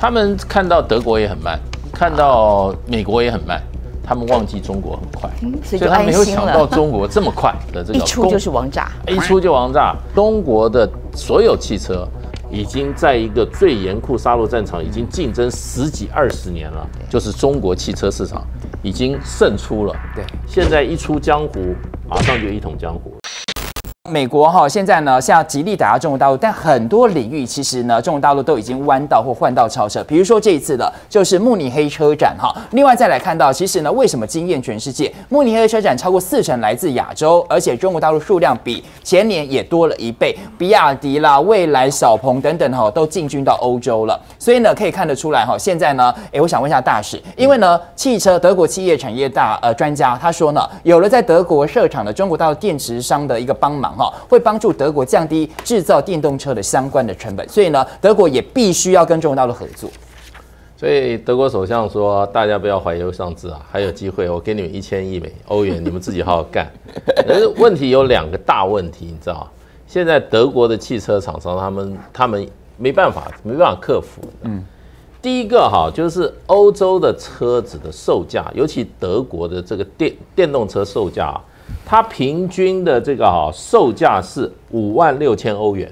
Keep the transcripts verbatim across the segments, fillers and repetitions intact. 他们看到德国也很慢，看到美国也很慢，他们忘记中国很快，嗯、所以就他没有想到中国这么快的这个一出就是王炸，一出就王炸。中国的所有汽车已经在一个最严酷杀戮战场，已经竞争十几二十年了，就是中国汽车市场已经胜出了。对，现在一出江湖，马上就一统江湖。 美国哈现在呢是要极力打压中国大陆，但很多领域其实呢中国大陆都已经弯道或换道超车。比如说这一次的就是慕尼黑车展哈。另外再来看到，其实呢为什么惊艳全世界？慕尼黑车展超过四成来自亚洲，而且中国大陆数量比前年也多了一倍。比亚迪啦、蔚来、小鹏等等哈都进军到欧洲了。所以呢可以看得出来哈，现在呢，哎，我想问一下大使，因为呢汽车德国企业产业大呃专家他说呢，有了在德国设厂的中国大陆电池商的一个帮忙。 会帮助德国降低制造电动车的相关的成本，所以呢，德国也必须要跟中国大陆合作。所以德国首相说：“大家不要怀忧丧志啊，还有机会，我给你们一千亿美欧元，你们自己好好干。”但是问题有两个大问题，你知道？现在德国的汽车厂商他们他们没办法没办法克服。嗯，第一个哈就是欧洲的车子的售价，尤其德国的这个电电动车售价、啊。 它平均的这个哈、啊、售价是五万六千欧元，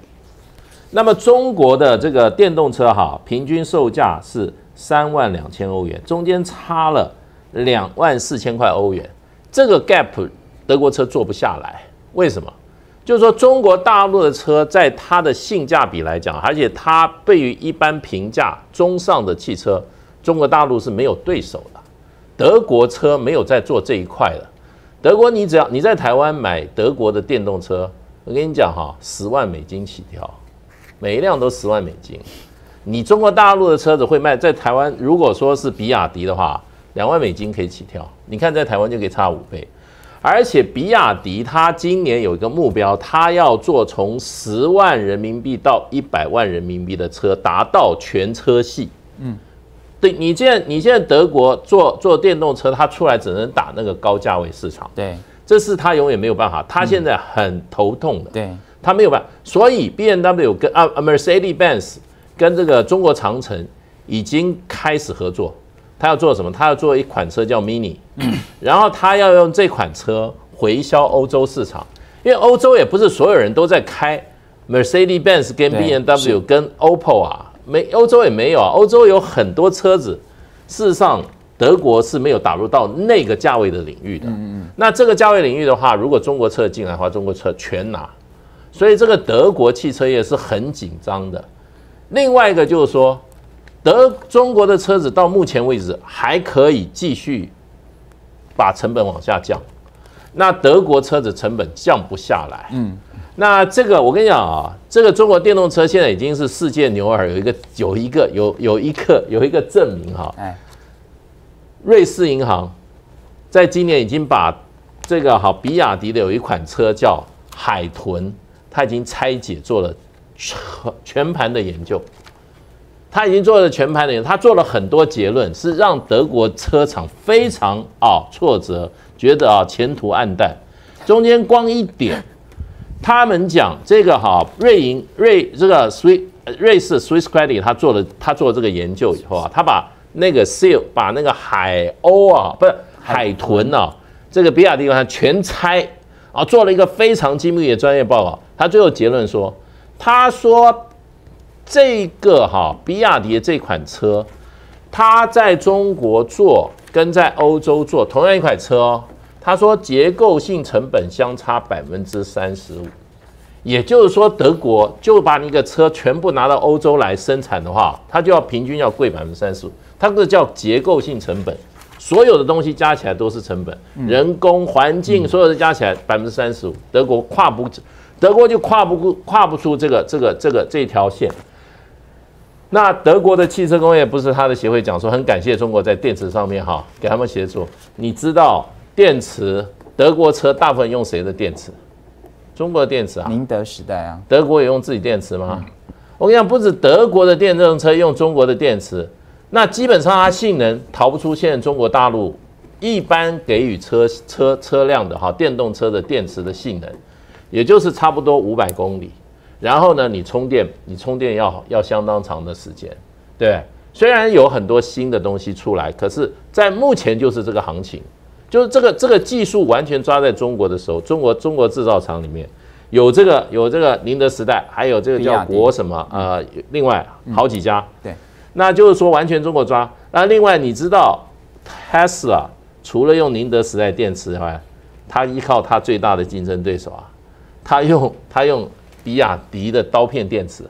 那么中国的这个电动车哈、啊、平均售价是三万两千欧元，中间差了两万四千块欧元，这个 gap 德国车做不下来，为什么？就是说中国大陆的车在它的性价比来讲，而且它对于一般平价中上的汽车，中国大陆是没有对手的，德国车没有在做这一块的。 德国，你只要你在台湾买德国的电动车，我跟你讲哈，十万美金起跳，每一辆都十万美金。你中国大陆的车子会卖在台湾，如果说是比亚迪的话，两万美金可以起跳。你看在台湾就可以差五倍，而且比亚迪它今年有一个目标，它要做从十万人民币到一百万人民币的车，达到全车系。嗯。 对你现在，你现在德国做做电动车，它出来只能打那个高价位市场，对，这是它永远没有办法，它现在很头痛的，嗯、对，它没有办法，所以 B M W 跟啊 Mercedes Benz 跟这个中国长城已经开始合作，它要做什么？它要做一款车叫 Mini，、嗯、然后它要用这款车回销欧洲市场，因为欧洲也不是所有人都在开 Mercedes Benz 跟 B M W 跟 Oppo 啊。 没，欧洲也没有啊。欧洲有很多车子，事实上德国是没有打入到那个价位的领域的。嗯嗯。那这个价位领域的话，如果中国车进来的话，中国车全拿。所以这个德国汽车业是很紧张的。另外一个就是说，德中国的车子到目前为止还可以继续把成本往下降，那德国车子成本降不下来。嗯。 那这个我跟你讲啊，这个中国电动车现在已经是世界牛耳，有一个有一个有有一个有一个证明哈。哎，瑞士银行在今年已经把这个好比亚迪的有一款车叫海豚，它已经拆解做了全盘的研究，它已经做了全盘的研究，它做了很多结论，是让德国车厂非常啊挫折，觉得啊前途暗淡，中间光一点。 他们讲这个哈、啊，瑞银瑞这个瑞瑞士 Swiss Credit 他做了他做这个研究以后啊，他把那个 seal 把那个海鸥啊，不是海豚啊，这个比亚迪它全拆啊，做了一个非常精密的专业报告。他最后结论说，他说这个哈、啊、比亚迪的这款车，他在中国做跟在欧洲做同样一款车哦。 他说，结构性成本相差百分之三十五，也就是说，德国就把你一个车全部拿到欧洲来生产的话，它就要平均要贵百分之三十五，它这叫结构性成本。所有的东西加起来都是成本，人工、环境，所有的加起来百分之三十五，德国跨不，德国就跨不跨不出这个这个这个这条线。那德国的汽车工业不是他的协会讲说，很感谢中国在电池上面哈给他们协助，你知道。 电池，德国车大部分用谁的电池？中国的电池啊，宁德时代啊。德国也用自己电池吗？嗯、我跟你讲，不止德国的电动车用中国的电池，那基本上它性能逃不出现在中国大陆一般给予车车车辆的哈电动车的电池的性能，也就是差不多五百公里。然后呢，你充电，你充电要要相当长的时间，对。虽然有很多新的东西出来，可是在目前就是这个行情，就是这个这个技术完全抓在中国的时候，中国中国制造厂里面有这个有这个宁德时代，还有这个叫国什么呃，另外好几家，对，那就是说完全中国抓。那另外你知道 ，Tesla 除了用宁德时代电池以外，它依靠它最大的竞争对手啊，它用它用比亚迪的刀片电池。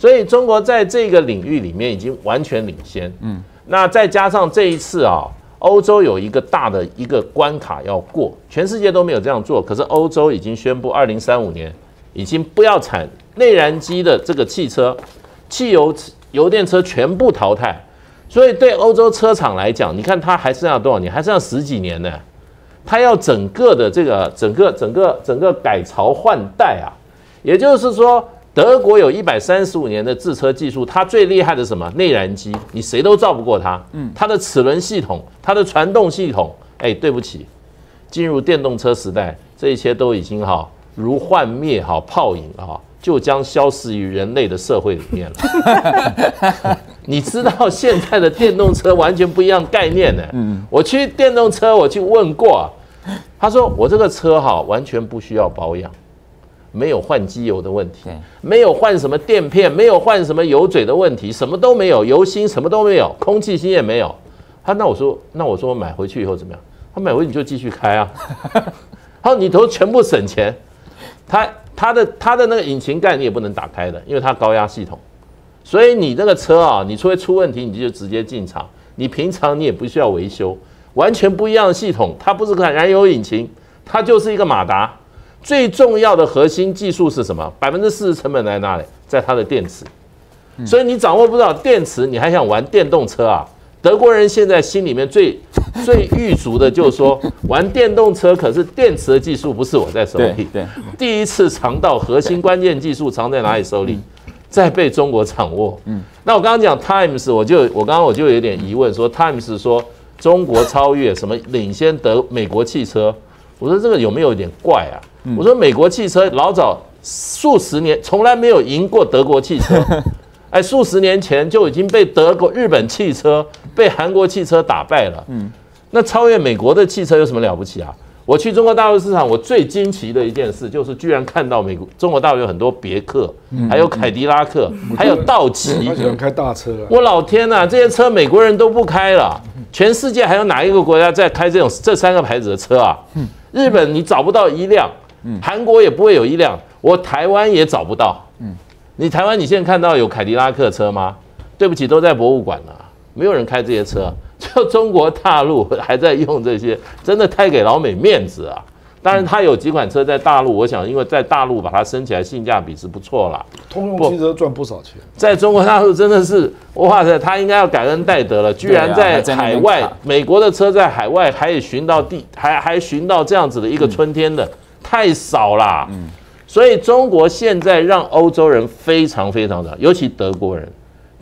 所以中国在这个领域里面已经完全领先，嗯，那再加上这一次啊，欧洲有一个大的一个关卡要过，全世界都没有这样做，可是欧洲已经宣布，二零三五年已经不要产内燃机的这个汽车，汽油油电车全部淘汰，所以对欧洲车厂来讲，你看它还剩下多少年？还剩下十几年呢，它要整个的这个整个整个整个改朝换代啊，也就是说。德国有一百三十五年的制车技术，它最厉害的是什么？内燃机，你谁都造不过它。嗯，它的齿轮系统，它的传动系统，哎，对不起，进入电动车时代，这一切都已经哈如幻灭哈泡影哈，就将消失于人类的社会里面了。你知道现在的电动车完全不一样概念呢。嗯，我去电动车，我去问过，他说我这个车哈完全不需要保养。没有换机油的问题，没有换什么垫片，没有换什么油嘴的问题，什么都没有，油芯什么都没有，空气芯也没有。他那我说那我说买回去以后怎么样？他买回去你就继续开啊。他说你都全部省钱。他他的他的那个引擎盖你也不能打开的，因为它高压系统。所以你那个车啊，你除非出问题你就直接进厂，你平常你也不需要维修，完全不一样的系统。它不是个燃油引擎，它就是一个马达。最重要的核心技术是什么？百分之四十成本在哪里？在它的电池。所以你掌握不到电池，你还想玩电动车啊？德国人现在心里面最最欲足的就是说，玩电动车，可是电池的技术不是我在手里。对，第一次尝到核心关键技术藏在哪里手里，再被中国掌握。嗯，那我刚刚讲 Times， 我就我刚刚我就有点疑问说 Times 说中国超越什么领先德美国汽车，我说这个有没有一点怪啊？我说美国汽车老早数十年从来没有赢过德国汽车，哎，数十年前就已经被德国、日本汽车、被韩国汽车打败了。嗯，那超越美国的汽车有什么了不起啊？我去中国大陆市场，我最惊奇的一件事就是，居然看到美国、中国大陆有很多别克，还有凯迪拉克，还有道奇。我喜欢开大车啊！我老天呐，这些车美国人都不开了，全世界还有哪一个国家在开这种这三个牌子的车啊？日本你找不到一辆。韩国也不会有一辆，我台湾也找不到。嗯，你台湾你现在看到有凯迪拉克车吗？对不起，都在博物馆了，没有人开这些车。就中国大陆还在用这些，真的太给老美面子啊！当然，他有几款车在大陆，我想因为在大陆把它升起来，性价比是不错啦。通用汽车赚不少钱，在中国大陆真的是，哇塞，他应该要感恩戴德了，居然在海外，美国的车在海外还寻到地，还还寻到这样子的一个春天的。太少啦，嗯，所以中国现在让欧洲人非常非常的，尤其德国人，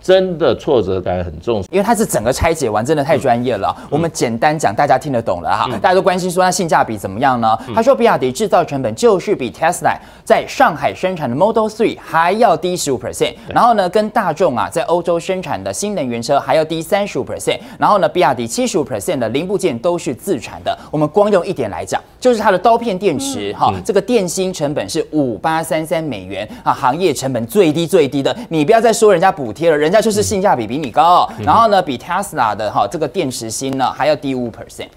真的挫折感很重，因为它是整个拆解完，真的太专业了。我们简单讲，大家听得懂了哈。大家都关心说它性价比怎么样呢？他说，比亚迪制造成本就是比 Tesla 在上海生产的 Model 三 还要低 百分之十五， 然后呢，跟大众啊在欧洲生产的新能源车还要低 百分之三十五， 然后呢，比亚迪 百分之七十五 的零部件都是自产的。我们光用一点来讲，就是它的刀片电池哈，这个电芯成本是五千八百三十三美元啊，行业成本最低最低的。你不要再说人家补贴了，人家。那就是性价比比你高，然后呢，比 Tesla 的哈这个电池芯呢还要低五 percent。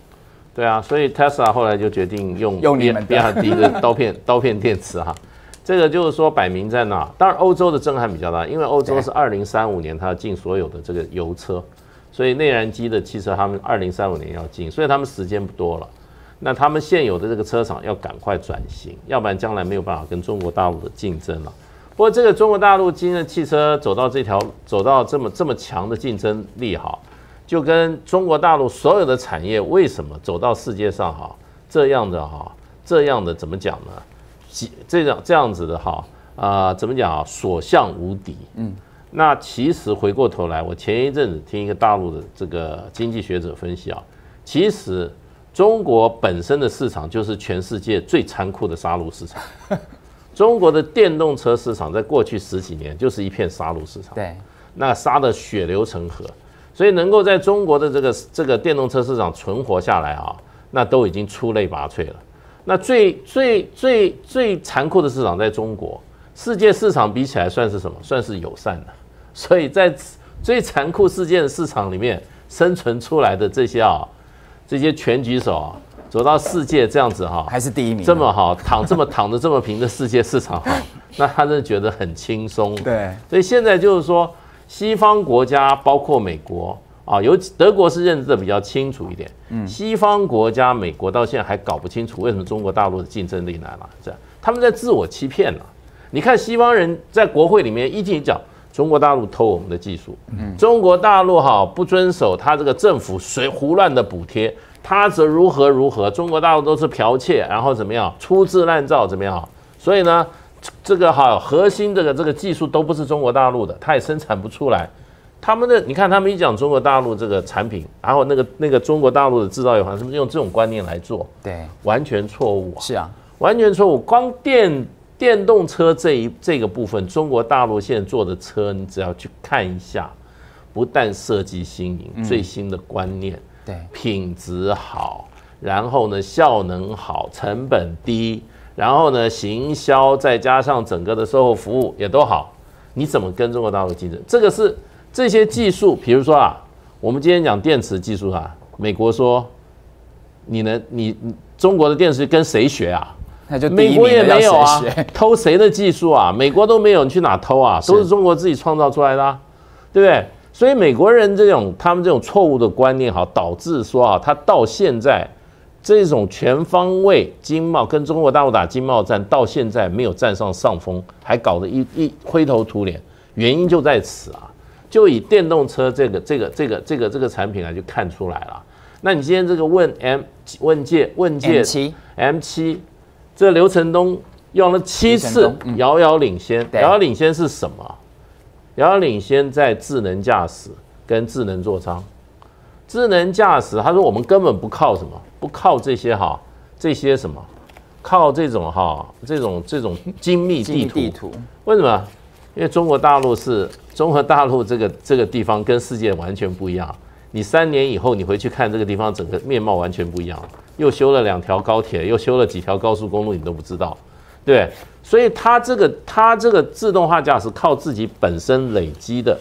对啊，所以 Tesla 后来就决定用用你们比亚迪的刀片刀片电池哈，这个就是说摆明在那。当然，欧洲的震撼比较大，因为欧洲是二零三五年它要进所有的这个油车，所以内燃机的汽车他们二零三五年要进，所以他们时间不多了。那他们现有的这个车厂要赶快转型，要不然将来没有办法跟中国大陆的竞争了。不过，这个中国大陆今天的汽车走到这条走到这么这么强的竞争力哈，就跟中国大陆所有的产业为什么走到世界上哈这样的哈这样的怎么讲呢？这样这样子的哈啊、呃、怎么讲啊？所向无敌。嗯，那其实回过头来，我前一阵子听一个大陆的这个经济学者分析啊，其实中国本身的市场就是全世界最残酷的杀戮市场。中国的电动车市场在过去十几年就是一片杀戮市场，对，那杀得血流成河。所以能够在中国的这个这个电动车市场存活下来啊，那都已经出类拔萃了。那最最最最残酷的市场在中国，世界市场比起来算是什么？算是友善的。所以在最残酷世界的市场里面生存出来的这些啊，这些拳击手啊。 走到世界这样子哈，还是第一名，这么好躺这么躺着这么平的世界市场哈，那他真的觉得很轻松。对，所以现在就是说，西方国家包括美国啊，有德国是认知的比较清楚一点。嗯，西方国家美国到现在还搞不清楚为什么中国大陆的竞争力难了，这样他们在自我欺骗了。你看西方人在国会里面一进一讲，中国大陆偷我们的技术，嗯，中国大陆哈不遵守他这个政府随胡乱的补贴。 他则如何如何？中国大陆都是剽窃，然后怎么样粗制滥造，怎么样？所以呢，这个哈核心这个这个技术都不是中国大陆的，它也生产不出来。他们的你看，他们一讲中国大陆这个产品，然后那个那个中国大陆的制造业，好像是不是用这种观念来做？对，完全错误啊！是啊，完全错误。光电电动车这一这个部分，中国大陆现在做的车，你只要去看一下，不但设计新颖，嗯、最新的观念。 品质好，然后呢，效能好，成本低，然后呢，行销再加上整个的售后服务也都好，你怎么跟中国大陆竞争？这个是这些技术，比如说啊，我们今天讲电池技术啊，美国说，你能你中国的电池跟谁学啊？那就美国也没有啊，偷谁的技术啊？美国都没有，你去哪偷啊？都是中国自己创造出来的啊，对不对？ 所以美国人这种他们这种错误的观念哈，导致说啊，他到现在这种全方位经贸跟中国大陆打经贸战，到现在没有占上上风，还搞得一一灰头土脸，原因就在此啊。就以电动车这个这个这个这个这个产品来就看出来了。那你今天这个问 M 问界问界 M 七 这刘承东用了七次，遥遥领先，遥遥领先是什么？ 遥遥领先在智能驾驶跟智能座舱，智能驾驶，他说我们根本不靠什么，不靠这些哈，这些什么，靠这种哈，这种这种精密地图。地图为什么？因为中国大陆是中国大陆这个这个地方跟世界完全不一样。你三年以后你回去看这个地方，整个面貌完全不一样，又修了两条高铁，又修了几条高速公路，你都不知道。 对，所以它这个它这个自动化驾驶靠自己本身累积的，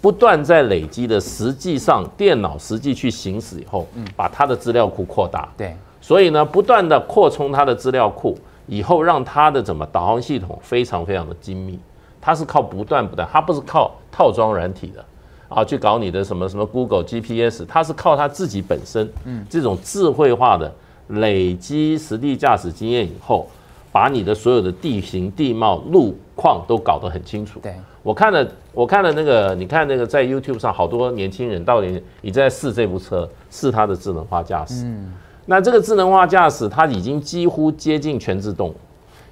不断在累积的，实际上电脑实际去行驶以后，把它的资料库扩大。对，所以呢，不断的扩充它的资料库，以后让它的怎么导航系统非常非常的精密。它是靠不断不断，它不是靠套装软体的啊，去搞你的什么什么 Google G P S， 它是靠它自己本身，嗯，这种智慧化的累积实地驾驶经验以后。 把你的所有的地形、地貌、路况都搞得很清楚。对，我看了，我看了那个，你看那个在 YouTube 上好多年轻人到底你在试这部车，试它的智能化驾驶。嗯，那这个智能化驾驶它已经几乎接近全自动，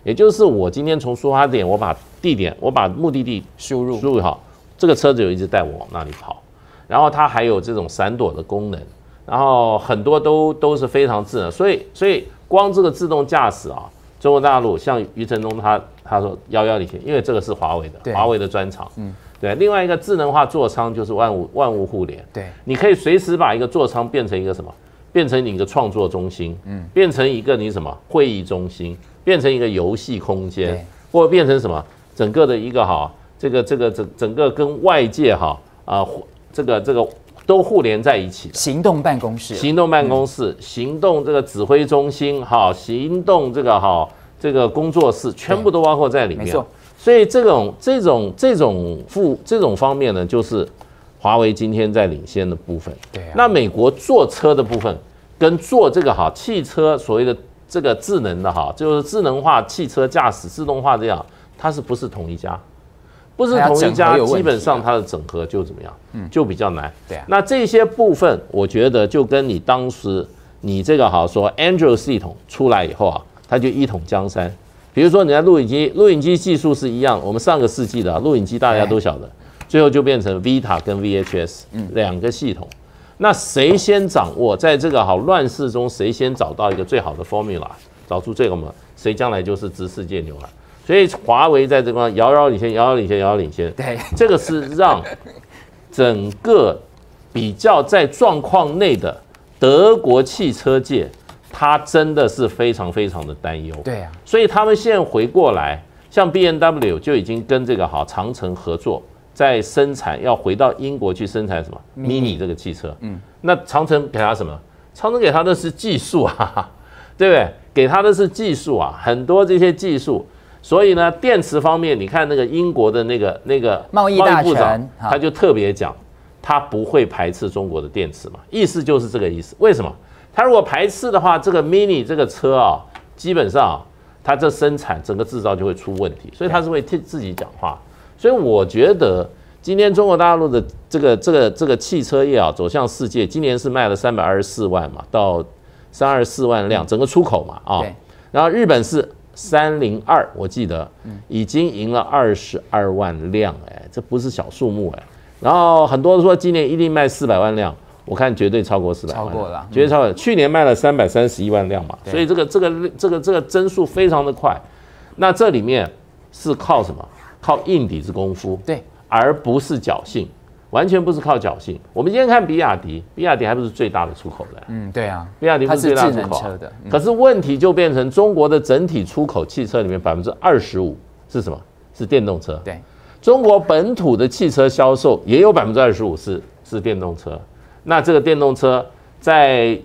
也就是我今天从出发点，我把地点，我把目的地输入输入好，这个车子就一直带我往那里跑。然后它还有这种闪躲的功能，然后很多都都是非常智能，所以所以光这个自动驾驶啊。 中国大陆像余承东他他说遥遥领先，因为这个是华为的，华为的专长。嗯，对。另外一个智能化座舱就是万物万物互联。对，你可以随时把一个座舱变成一个什么？变成你一个创作中心，嗯，变成一个你什么会议中心，变成一个游戏空间，或者变成什么整个的一个哈，这个这个整整个跟外界哈啊、呃、这个这个都互联在一起的。行动办公室，行动办公室，嗯、行动这个指挥中心哈，行动这个哈。 这个工作室全部都包括在里面，所以这种这种这种副这种方面呢，就是华为今天在领先的部分。对、啊，那美国做车的部分跟做这个哈汽车所谓的这个智能的哈，就是智能化汽车驾驶自动化这样，它是不是同一家？不是同一家，基本上它的整合就怎么样？嗯，就比较难。对啊，那这些部分我觉得就跟你当时你这个哈说 Android 系统出来以后啊。 它就一统江山，比如说你在录影机，录影机技术是一样，我们上个世纪的、啊、录影机大家都晓得，最后就变成 Vita 跟 V H S 两个系统。那谁先掌握在这个好乱世中，谁先找到一个最好的 formula， 找出这个嘛，谁将来就是值世界牛了。所以华为在这方遥遥领先，遥遥领先，遥遥领先。对，这个是让整个比较在状况内的德国汽车界，它真的是非常非常的担忧。对啊，所以他们现在回过来，像 B M W 就已经跟这个好长城合作，在生产要回到英国去生产什么 Mini 这个汽车。嗯，那长城给他什么？长城给他的是技术啊，对不对？给他的是技术啊，很多这些技术。 所以呢，电池方面，你看那个英国的那个那个贸易部长，他就特别讲，他不会排斥中国的电池嘛，意思就是这个意思。为什么？他如果排斥的话，这个 Mini 这个车啊，基本上啊，它这生产整个制造就会出问题，所以他是会替自己讲话。所以我觉得今天中国大陆的这个这个这个汽车业啊，走向世界，今年是卖了三百二十四万嘛，到三二四万辆，整个出口嘛啊，然后日本是。 三零二，我记得已经赢了二十二万辆，哎，这不是小数目哎。然后很多人说今年一定卖四百万辆，我看绝对超过四百万，超过了，绝对超过。去年卖了三百三十一万辆嘛，所以这个这个这个这个增速非常的快。那这里面是靠什么？靠硬底子功夫，对，而不是侥幸，完全不是靠侥幸。我们今天看比亚迪，比亚迪还不是最大的出口的，嗯，对啊，比亚迪不是最大出口。 可是问题就变成中国的整体出口汽车里面百分之二十五是什么？是电动车。对，中国本土的汽车销售也有百分之二十五是是电动车。那这个电动车在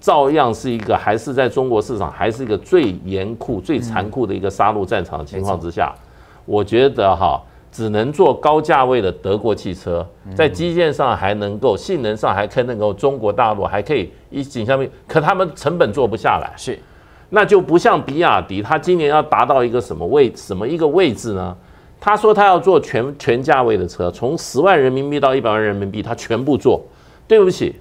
照样是一个还是在中国市场还是一个最严酷、最残酷的一个杀戮战场的情况之下，我觉得哈，只能做高价位的德国汽车，在基建上还能够，性能上还可以能够，中国大陆还可以。 一景象面，可他们成本做不下来，是，那就不像比亚迪，他今年要达到一个什么位什么一个位置呢？他说他要做全全价位的车，从十万人民币到一百万人民币，他全部做。对不起，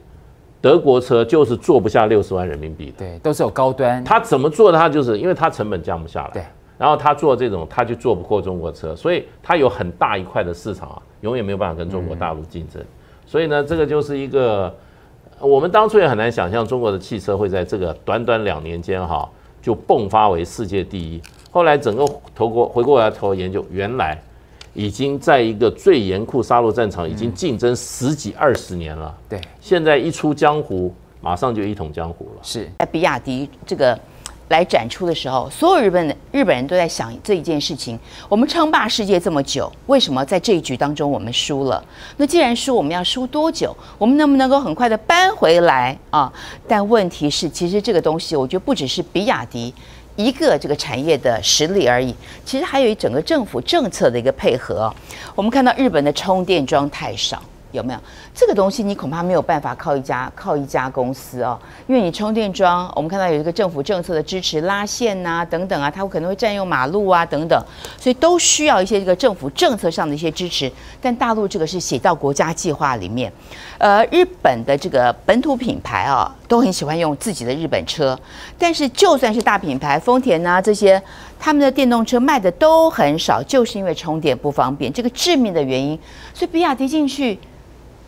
德国车就是做不下六十万人民币的，对，都是有高端。他怎么做？他就是因为他成本降不下来，对，然后他做这种，他就做不过中国车，所以他有很大一块的市场啊，永远没有办法跟中国大陆竞争。嗯、所以呢，这个就是一个。 我们当初也很难想象中国的汽车会在这个短短两年间哈就迸发为世界第一。后来整个头过回过来头研究，原来已经在一个最严酷杀戮战场已经竞争十几二十年了。对，现在一出江湖，马上就一统江湖了。是，在比亚迪这个来展出的时候，所有日本日本人都在想这一件事情：我们称霸世界这么久，为什么在这一局当中我们输了？那既然输，我们要输多久？我们能不能够很快的？ 搬回来啊！但问题是，其实这个东西，我觉得不只是比亚迪一个这个产业的实力而已，其实还有一整个政府政策的一个配合。我们看到日本的充电桩太少，有没有？这个东西你恐怕没有办法靠一家靠一家公司啊，因为你充电桩，我们看到有一个政府政策的支持，拉线呐、啊、等等啊，它可能会占用马路啊等等，所以都需要一些这个政府政策上的一些支持。但大陆这个是写到国家计划里面。 呃，日本的这个本土品牌啊，都很喜欢用自己的日本车，但是就算是大品牌，丰田啊这些，他们的电动车卖的都很少，就是因为充电不方便，这个致命的原因。所以比亚迪进去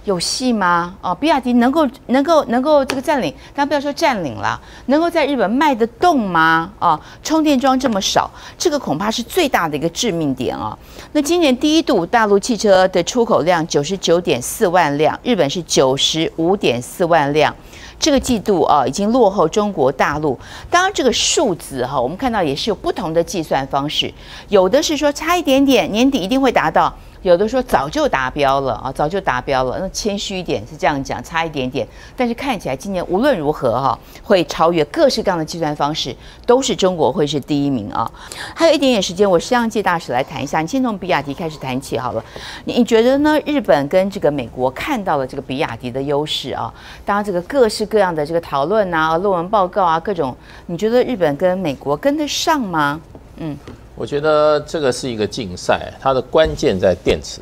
有戏吗？哦，比亚迪能够能够能够这个占领，但不要说占领了，能够在日本卖得动吗？啊，充电桩这么少，这个恐怕是最大的一个致命点啊。 那今年第一度，大陆汽车的出口量九十九点四万辆，日本是九十五点四万辆，这个季度啊已经落后中国大陆。当然，这个数字哈、啊，我们看到也是有不同的计算方式，有的是说差一点点，年底一定会达到；有的说早就达标了啊，早就达标了。那谦虚一点是这样讲，差一点点。但是看起来今年无论如何哈、啊，会超越各式各样的计算方式，都是中国会是第一名啊。还有一点点时间，我想借大使来谈一下，你先从。 比亚迪开始谈起好了，你觉得呢？日本跟这个美国看到了这个比亚迪的优势啊，当然这个各式各样的这个讨论啊、论文报告啊，各种，你觉得日本跟美国跟得上吗？嗯，我觉得这个是一个竞赛，它的关键在电池，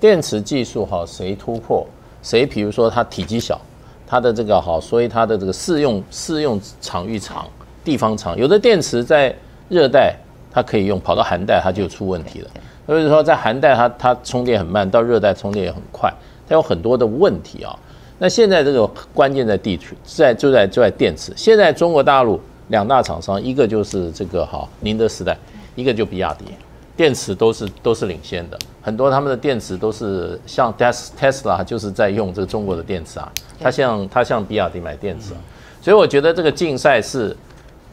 电池技术哈，谁突破谁，比如说它体积小，它的这个好，所以它的这个适用适用场域长、地方长，有的电池在热带。 它可以用，跑到寒带它就出问题了。所以说，在寒带它它充电很慢，到热带充电也很快，它有很多的问题啊。那现在这个关键在地区，在就在就在电池。现在中国大陆两大厂商，一个就是这个好宁德时代，一个就比亚迪。电池都是都是领先的，很多他们的电池都是像 Tesla 就是在用这个中国的电池啊，它向它向比亚迪买电池啊，所以我觉得这个竞赛是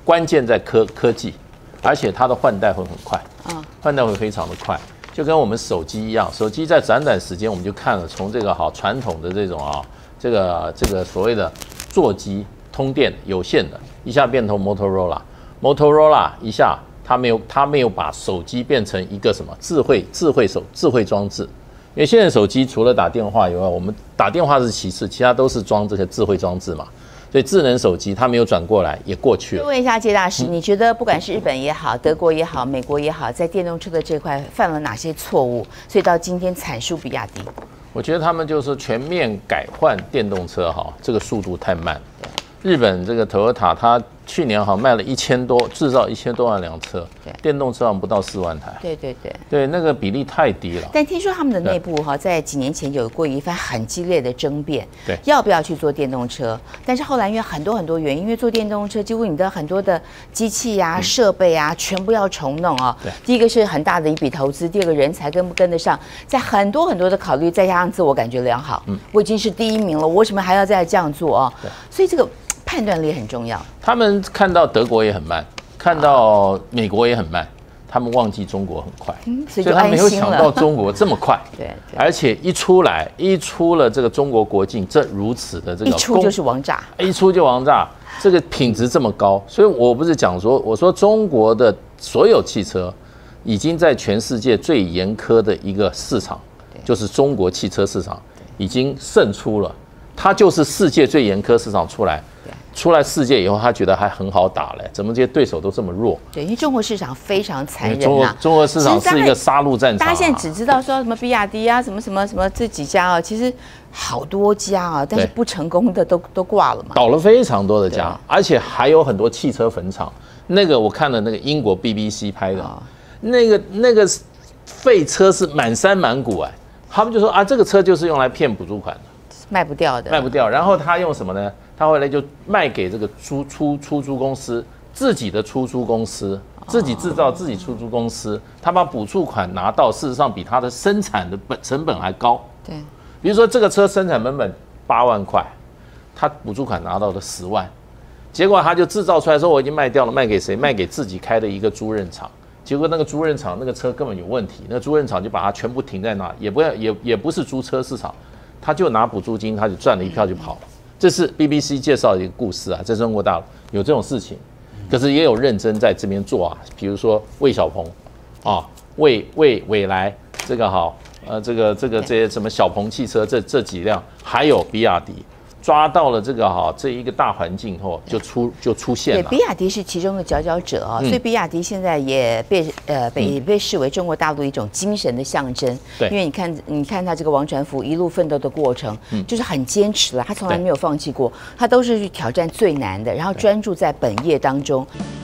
关键在科科技，而且它的换代会很快，嗯，换代会非常的快，就跟我们手机一样，手机在短短时间我们就看了从这个好传统的这种啊，这个这个所谓的座机通电有线的，一下变成 Motorola。Motorola 一下，它没有，它没有把手机变成一个什么智慧、智慧手、智慧装置，因为现在手机除了打电话以外，我们打电话是其次，其他都是装这些智慧装置嘛。所以智能手机它没有转过来，也过去了。问一下介大师，你觉得不管是日本也好、德国也好、美国也好，在电动车的这块犯了哪些错误？所以到今天惨输比亚迪。我觉得他们就是全面改换电动车哈，这个速度太慢。日本这个 Toyota 它去年好卖了一千多，制造一千多万辆车，电动车好像不到四万台。对对对，对那个比例太低了。但听说他们的内部哈，在几年前有过一番很激烈的争辩，对，要不要去做电动车？但是后来因为很多很多原因，因为做电动车几乎你的很多的机器呀、啊、设备啊，全部要重弄啊。对，第一个是很大的一笔投资，第二个人才跟不跟得上，在很多很多的考虑，再加上自我感觉良好，嗯，我已经是第一名了，我为什么还要再这样做啊？所以这个。判断力很重要。他们看到德国也很慢，看到美国也很慢，他们忘记中国很快，嗯、所以他没有想到中国这么快。对，对而且一出来，一出了这个中国国境，这如此的这个一出就是王炸，一出就王炸，这个品质这么高，所以我不是讲说，我说中国的所有汽车已经在全世界最严苛的一个市场，就是中国汽车市场已经胜出了，它就是世界最严苛市场出来。出来世界以后，他觉得还很好打嘞，怎么这些对手都这么弱？对，因为中国市场非常残忍啊！中国中国市场是一个杀戮战场、啊。大家现在只知道说什么比亚迪啊，什么什么什么这几家啊，其实好多家啊，但是不成功的都都挂了嘛，倒了非常多的家，而且还有很多汽车坟场。那个我看了那个英国 B B C 拍的，哦、那个那个废车是满山满谷哎，他们就说啊，这个车就是用来骗补助款的，卖不掉的，卖不掉。然后他用什么呢？他后来就卖给这个出出出租公司，自己的出租公司自己制造自己出租公司，他把补助款拿到，事实上比他的生产的本成本还高。对，比如说这个车生产成本八万块，他补助款拿到了十万，结果他就制造出来说我已经卖掉了，卖给谁？卖给自己开的一个租赁厂。结果那个租赁厂那个车根本有问题，那个租赁厂就把它全部停在那，也不要也也不是租车市场，他就拿补助金，他就赚了一票就跑了。这是 B B C 介绍的一个故事啊，在中国大陆有这种事情，可是也有认真在这边做啊，比如说魏小鹏，啊，魏魏蔚来这个好，呃，这个这个这些什么小鹏汽车这这几辆，还有比亚迪，抓到了这个哈、啊、这一个大环境后，就出就出现了。对，比亚迪是其中的佼佼者啊，嗯、所以比亚迪现在也被呃被、嗯、也被视为中国大陆一种精神的象征。对，因为你看你看他这个王传福一路奋斗的过程，嗯、就是很坚持了，他从来没有放弃过，他都是去挑战最难的，然后专注在本业当中。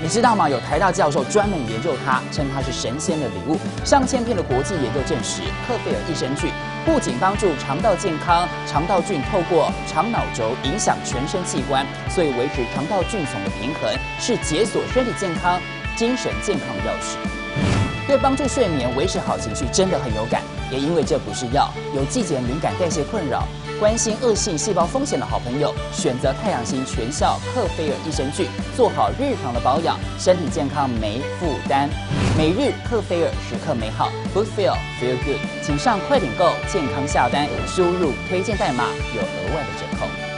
你知道吗？有台大教授专门研究它，称它是神仙的礼物。上千篇的国际研究证实，克菲尔益生菌不仅帮助肠道健康，肠道菌透过肠脑轴影响全身器官，所以维持肠道菌丛的平衡是解锁身体健康、精神健康的钥匙。对帮助睡眠、维持好情绪真的很有感，也因为这不是药，有季节敏感、代谢困扰、关心恶性细胞风险的好朋友，选择太阳星全效克菲尔益生菌，做好日常的保养，身体健康没负担。每日克菲尔，时刻美好 ，Good Feel Feel Good， 请上快点购健康下单，输入推荐代码有额外的折扣。